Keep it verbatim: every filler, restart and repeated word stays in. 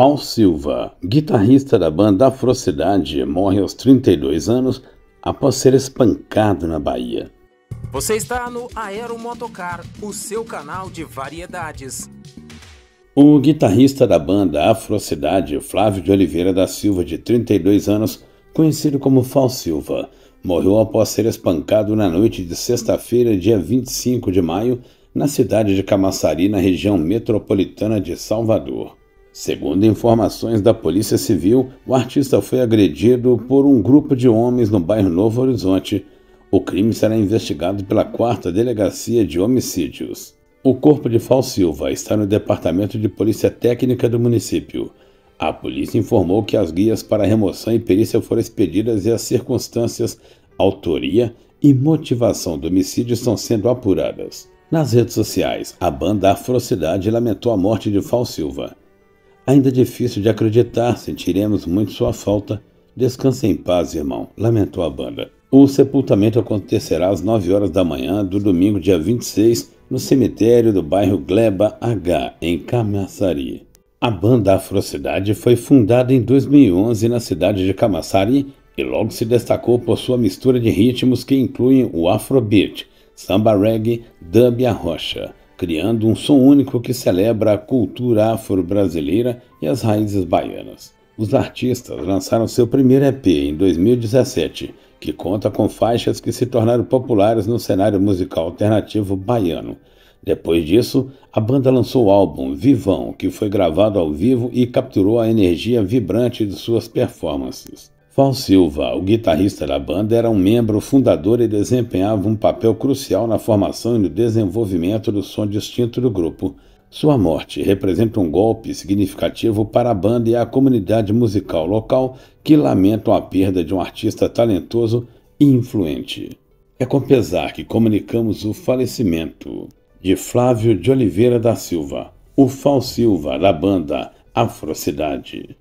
Fal Silva, guitarrista da banda Afrocidade, morre aos trinta e dois anos após ser espancado na Bahia. Você está no Aeromotocar, o seu canal de variedades. O guitarrista da banda Afrocidade, Flávio de Oliveira da Silva, de trinta e dois anos, conhecido como Fal Silva, morreu após ser espancado na noite de sexta-feira, dia vinte e cinco de maio, na cidade de Camaçari, na região metropolitana de Salvador. Segundo informações da Polícia Civil, o artista foi agredido por um grupo de homens no bairro Novo Horizonte. O crime será investigado pela quarta Delegacia de Homicídios. O corpo de Fal Silva está no Departamento de Polícia Técnica do município. A polícia informou que as guias para remoção e perícia foram expedidas e as circunstâncias, autoria e motivação do homicídio estão sendo apuradas. Nas redes sociais, a banda Afrocidade lamentou a morte de Fal Silva. Ainda difícil de acreditar, sentiremos muito sua falta. Descanse em paz, irmão, lamentou a banda. O sepultamento acontecerá às nove horas da manhã do domingo, dia vinte e seis, no cemitério do bairro Gleba H, em Camaçari. A banda Afrocidade foi fundada em dois mil e onze na cidade de Camaçari e logo se destacou por sua mistura de ritmos que incluem o Afrobeat, Samba Reggae, Dub e a Rocha, criando um som único que celebra a cultura afro-brasileira e as raízes baianas. Os artistas lançaram seu primeiro E P em dois mil e dezessete, que conta com faixas que se tornaram populares no cenário musical alternativo baiano. Depois disso, a banda lançou o álbum Vivão, que foi gravado ao vivo e capturou a energia vibrante de suas performances. Fal Silva, o guitarrista da banda, era um membro fundador e desempenhava um papel crucial na formação e no desenvolvimento do som distinto do grupo. Sua morte representa um golpe significativo para a banda e a comunidade musical local, que lamentam a perda de um artista talentoso e influente. É com pesar que comunicamos o falecimento de Flávio de Oliveira da Silva, o Fal Silva da banda Afrocidade.